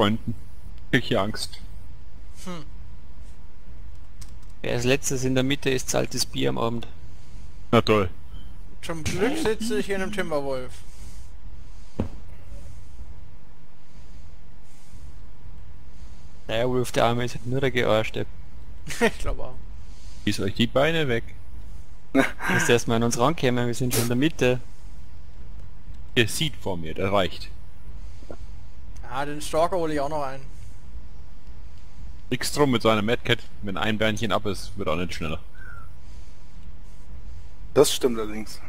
Freunden. Krieg hier Angst. Hm. Wer als letztes in der Mitte ist, zahlt das Bier am Abend. Na toll. Zum Glück sitze ich in einem Timberwolf. Naja, Wolf, der Arme ist halt nur der Gearschte. Ich glaube auch. Schießt euch die Beine weg. Müsst erstmal an uns rankommen, wir sind schon in der Mitte. Ihr seht vor mir, das reicht. Ah, den Stalker hole ich auch noch ein. Nix drum mit so einer MadCat, wenn ein Bärnchen ab ist, wird auch nicht schneller. Das stimmt allerdings.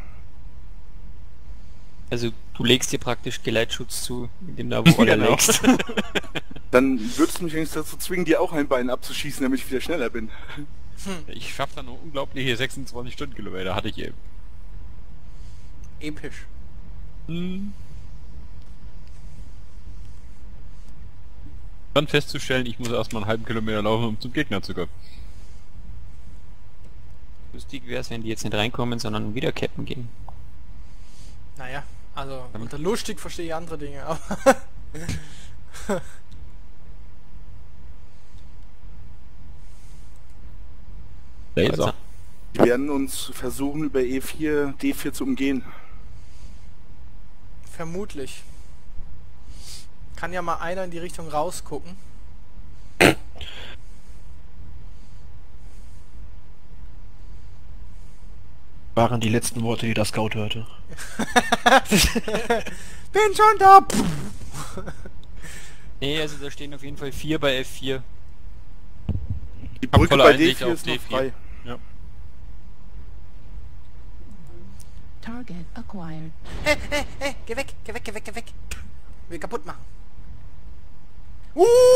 Also du legst dir praktisch Geleitschutz zu, indem du wo alle legst. Dann würdest du mich eigentlich dazu zwingen, dir auch ein Bein abzuschießen, damit ich wieder schneller bin. Hm. Ich schaff dann noch unglaubliche 26 Stundenkilometer, hatte ich eben. Episch. Hm. Dann festzustellen, ich muss erstmal einen halben Kilometer laufen, um zum Gegner zu kommen. Lustig wäre es, wenn die jetzt nicht reinkommen, sondern wieder cappen gehen. Naja, also unter lustig verstehe ich andere Dinge, aber... Laser. Wir werden uns versuchen, über E4, D4 zu umgehen. Vermutlich. Kann ja mal einer in die Richtung rausgucken. Waren die letzten Worte, die der Scout hörte. Bin schon da! Nee, also da stehen auf jeden Fall 4 bei F4. Die Brücke bei D4 ist noch frei. Ja. Target acquired. Geh weg, geh weg, geh weg, geh weg. Will kaputt machen.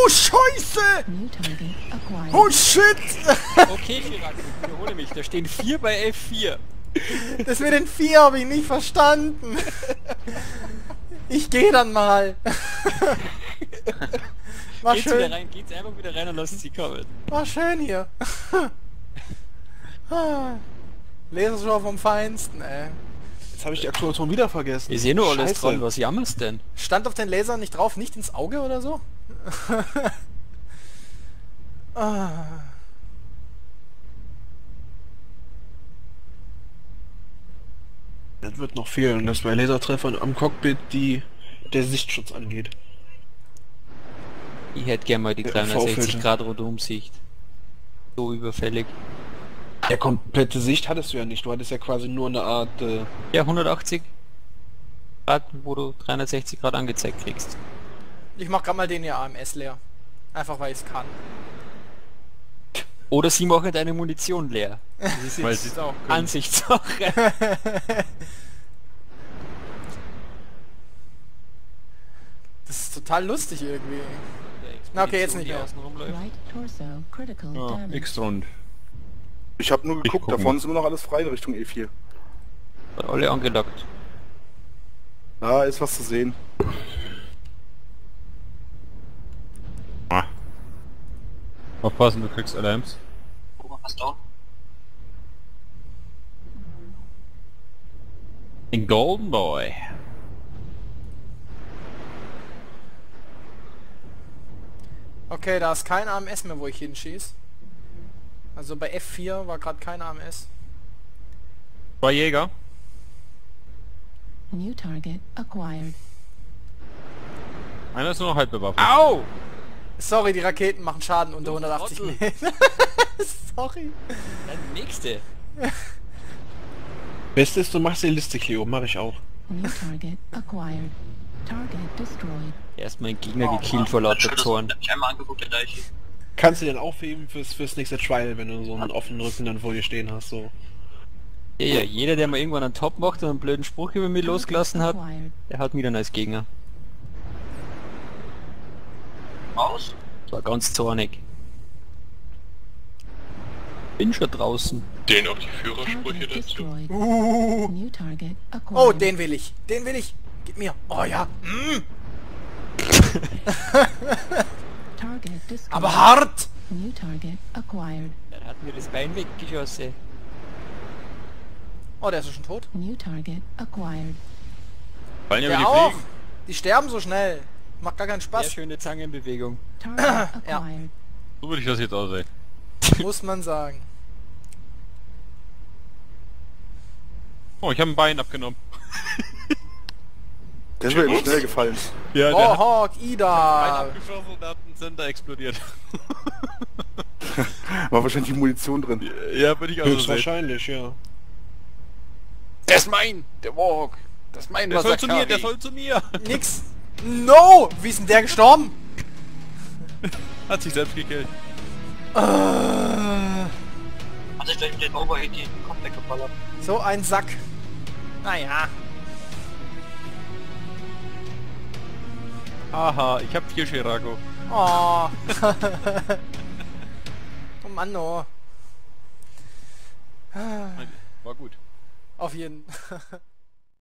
Scheiße! Oh, shit! Okay, Chirac, wiederhole mich. Da stehen 4 bei F4. Das mit den 4 habe ich nicht verstanden. Ich gehe dann mal. War geht's schön. Wieder rein, geht's einfach wieder rein und lasst sie kommen. War schön hier. Lasershow vom Feinsten, ey. Jetzt habe ich die Aktuation wieder vergessen. Ich sehe nur alles dran, was jammerst denn? Stand auf den Laser nicht drauf, nicht ins Auge oder so? Das wird noch fehlen, dass bei Lasertreffern am Cockpit der Sichtschutz angeht. Ich hätte gerne mal die 360 Grad Rundumsicht. So überfällig. Ja, komplette Sicht hattest du ja nicht, du hattest ja quasi nur eine Art... ja, 180 Grad, wo du 360 Grad angezeigt kriegst. Ich mach grad mal den hier AMS leer. Einfach weil ich es kann. Oder sie machen deine Munition leer. Das ist weil jetzt auch Ansichtssache. Das ist total lustig irgendwie. Na okay, jetzt nicht mehr. Ja, nächste Runde. Ich hab nur geguckt, davon ist immer noch alles frei in Richtung E4. Alle angelockt. Da ist was zu sehen. Aufpassen, du kriegst LMs. Was da? Ein Golden Boy. Okay, da ist kein AMS mehr, wo ich hinschieß. Also bei F4 war gerade kein AMS. Bei Jäger. New target acquired. Einer ist nur noch halb bewaffnet. Au! Sorry, die Raketen machen Schaden unter 180 Meter. Sorry. Der nächste. Beste ist, du machst die Liste, Cleo. Mach ich auch. New target acquired. Target destroyed. Erstmal den Gegner gekillt vor lauter Zorn. Kannst du den aufheben fürs nächste Trial, wenn du so einen offenen Rücken dann vor dir stehen hast, so. Ja, jeder, der mal irgendwann einen Top macht und einen blöden Spruch über mich losgelassen hat, der hat mich dann als Gegner. Aus? Das war ganz zornig. Bin schon draußen. Den auf die Führersprüche dazu. Oh, den will ich. Den will ich. Gib mir. Oh ja. Mm. Aber hart! New target acquired. Dann hat mir das Bein weggeschossen. Oh, der ist ja schon tot. New target acquired. Die sterben so schnell. Macht gar keinen Spaß. Sehr schöne Zange in Bewegung. Ja. So würde ich das jetzt aussehen. Muss man sagen. Oh, ich habe ein Bein abgenommen. Der ist mir eben schnell gefallen. Ja, Warhawk, Ida! Ein abgeschossen und hat ein Center explodiert. War wahrscheinlich die Munition drin. Ja, würde ich auch so wahrscheinlich, ja. Der ist mein! Der Warhawk! Das ist mein, der soll zu mir, der soll zu mir! Nix! No! Wie ist denn der gestorben? Hat sich selbst gekillt. Hat sich gleich mit den Overhead in den Kopf weggeballert. So ein Sack. Naja. Aha, ich hab 4 Chirago. Oh. Oh Mann, oh. War gut. Auf jeden Fall.